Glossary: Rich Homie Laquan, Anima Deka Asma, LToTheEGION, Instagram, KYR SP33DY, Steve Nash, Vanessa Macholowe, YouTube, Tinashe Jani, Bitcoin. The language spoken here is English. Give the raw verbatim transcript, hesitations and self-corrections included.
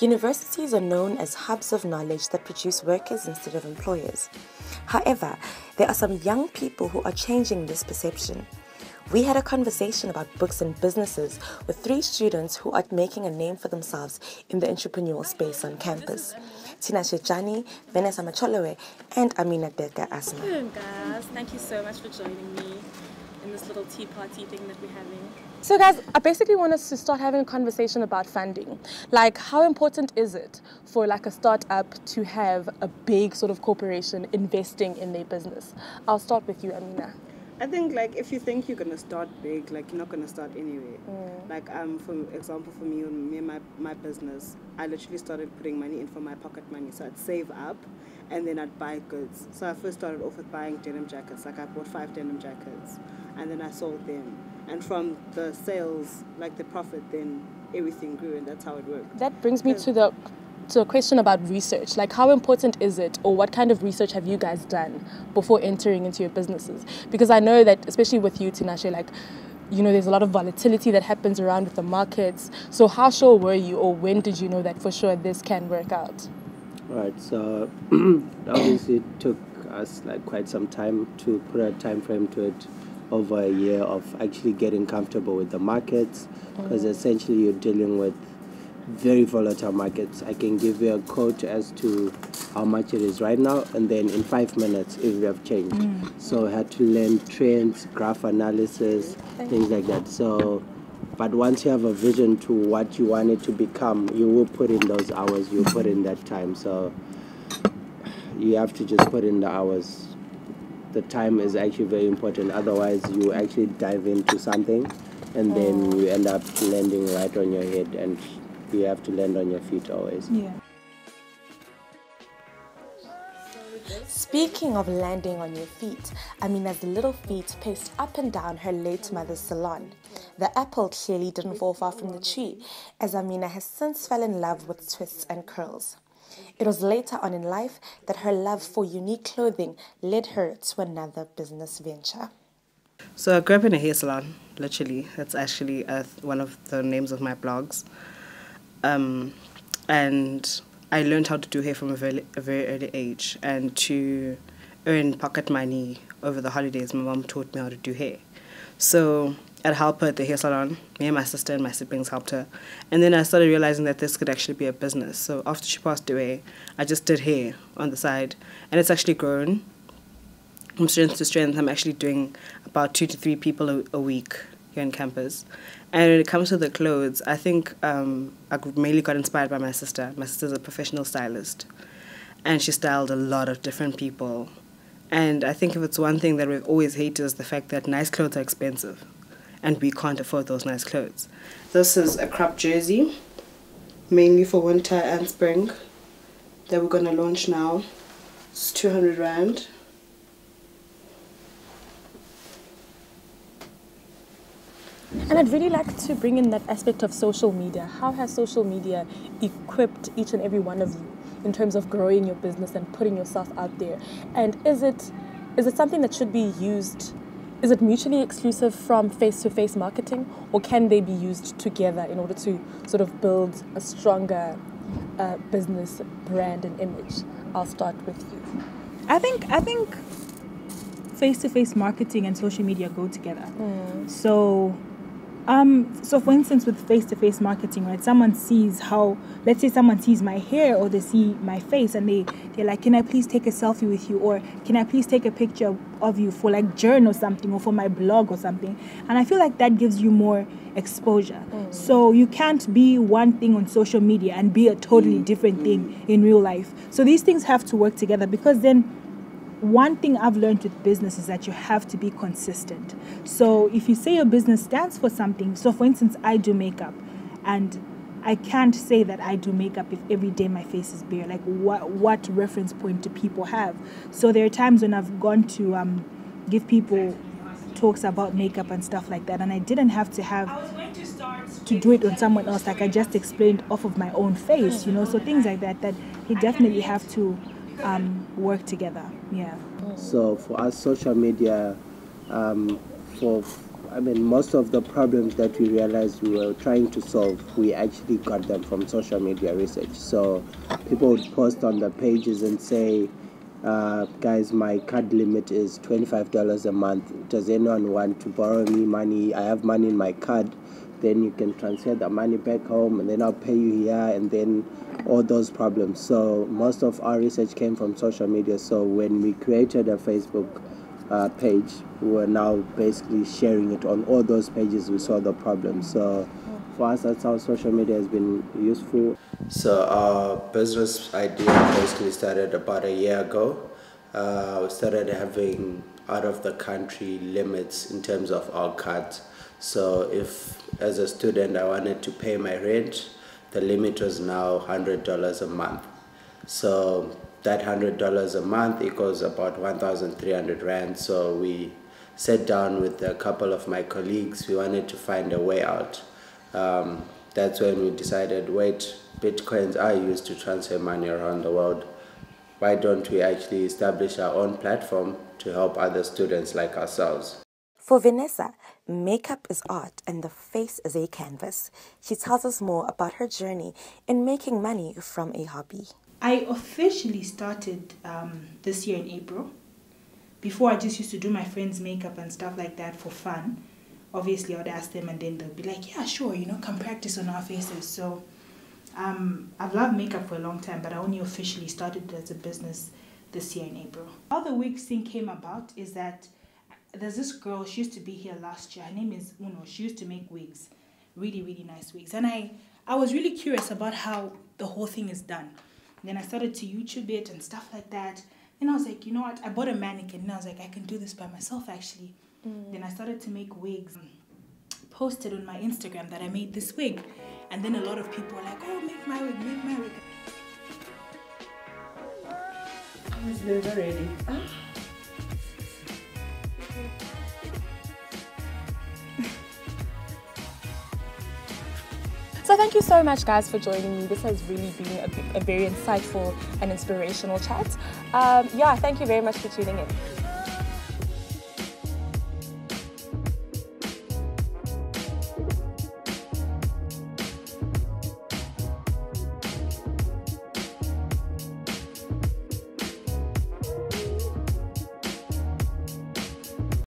Universities are known as hubs of knowledge that produce workers instead of employers. However, there are some young people who are changing this perception. We had a conversation about books and businesses with three students who are making a name for themselves in the entrepreneurial space on campus. Tinashe Jani, Vanessa Macholowe, and Anima Deka Asma. Good guys, thank you so much for joining me in this little tea party thing that we're having. So guys, I basically want us to start having a conversation about funding. Like, how important is it for like a startup to have a big sort of corporation investing in their business? I'll start with you, Amina. I think, like, if you think you're going to start big, like, you're not going to start anyway. Mm. Like, um, for example, for me, me and my, my business, I literally started putting money in from my pocket money. So I'd save up and then I'd buy goods. So I first started off with buying denim jackets. Like, I bought five denim jackets and then I sold them. And from the sales, like, the profit, then everything grew, and that's how it worked. That brings me to the... So a question about research, like how important is it, or what kind of research have you guys done before entering into your businesses? Because I know that, especially with you, Tinashe, like, you know, there's a lot of volatility that happens around with the markets. So how sure were you, or when did you know that for sure this can work out? Right, so obviously it took us like quite some time to put a time frame to it, over a year of actually getting comfortable with the markets, because mm. essentially you're dealing with very volatile markets. I can give you a quote as to how much it is right now, and then in five minutes it will have changed. Mm. So I had to learn trends, graph analysis, things like that. So, but once you have a vision to what you want it to become, you will put in those hours, you put in that time. So you have to just put in the hours. The time is actually very important. Otherwise, you actually dive into something, and then you end up landing right on your head, and you have to land on your feet always. Yeah. Speaking of landing on your feet, Amina's little feet paced up and down her late mother's salon. The apple clearly didn't fall far from the tree, as Amina has since fell in love with twists and curls. It was later on in life that her love for unique clothing led her to another business venture. So I grew up in a hair salon, literally. That's actually uh, one of the names of my blogs. Um, and I learned how to do hair from a very, a very early age, and to earn pocket money over the holidays, my mom taught me how to do hair. So I'd help her at the hair salon. Me and my sister and my siblings helped her. And then I started realizing that this could actually be a business. So after she passed away, I just did hair on the side, and it's actually grown from strength to strength. I'm actually doing about two to three people a, a week here on campus. And when it comes to the clothes, I think um, I mainly got inspired by my sister. My sister's a professional stylist, and she styled a lot of different people. And I think if it's one thing that we've always hated, is the fact that nice clothes are expensive, and we can't afford those nice clothes. This is a crop jersey, mainly for winter and spring, that we're going to launch now. It's two hundred rand. And I'd really like to bring in that aspect of social media. How has social media equipped each and every one of you in terms of growing your business and putting yourself out there? And is it is it something that should be used, is it mutually exclusive from face-to-face marketing, or can they be used together in order to sort of build a stronger uh, business brand and image? I'll start with you. I think I think face-to-face marketing and social media go together. Mm. So Um, so for instance, with face-to-face marketing, right, someone sees how, let's say someone sees my hair, or they see my face, and they, they're like, can I please take a selfie with you, or can I please take a picture of you for like journal or something, or for my blog or something. And I feel like that gives you more exposure. Mm. So you can't be one thing on social media and be a totally mm. different mm. thing in real life. So these things have to work together, because then one thing I've learned with business is that you have to be consistent. So if you say your business stands for something, so for instance, I do makeup, and I can't say that I do makeup if every day my face is bare. Like, what what reference point do people have? So there are times when I've gone to um, give people talks about makeup and stuff like that, and I didn't have to have to, start to do it on someone else. Like, I just explained off of my own face, you know, so things like that, that you definitely have to Um, work together. Yeah. So for us, social media, um, for I mean, most of the problems that we realized we were trying to solve, we actually got them from social media research. So people would post on the pages and say, uh, guys, my card limit is twenty-five dollars a month. Does anyone want to borrow me money? I have money in my card. Then you can transfer the money back home, and then I'll pay you here, and then all those problems. So most of our research came from social media. So when we created a Facebook uh, page, we were now basically sharing it on all those pages. We saw the problem. So for us, that's how social media has been useful. So our business idea basically started about a year ago. Uh, we started having out-of-the-country limits in terms of our cards. So if, as a student, I wanted to pay my rent, the limit was now one hundred dollars a month. So that one hundred dollars a month equals about one thousand three hundred rand. So we sat down with a couple of my colleagues. We wanted to find a way out. Um, that's when we decided, wait, Bitcoins are used to transfer money around the world. Why don't we actually establish our own platform to help other students like ourselves? For Vanessa, makeup is art and the face is a canvas. She tells us more about her journey in making money from a hobby. I officially started um, this year in April. Before, I just used to do my friends' makeup and stuff like that for fun. Obviously, I would ask them and then they'd be like, yeah, sure, you know, come practice on our faces. So um, I've loved makeup for a long time, but I only officially started as a business this year in April. How the wig thing came about is that there's this girl, she used to be here last year. Her name is Uno. She used to make wigs, really, really nice wigs. And I, I was really curious about how the whole thing is done. And then I started to YouTube it and stuff like that. And I was like, you know what? I bought a mannequin. And I was like, I can do this by myself, actually. Mm. Then I started to make wigs. Posted on my Instagram that I made this wig. And then a lot of people were like, oh, make my wig, make my wig. It's never ready. Ah. So thank you so much, guys, for joining me. This has really been a, a very insightful and inspirational chat. Um, yeah, thank you very much for tuning in.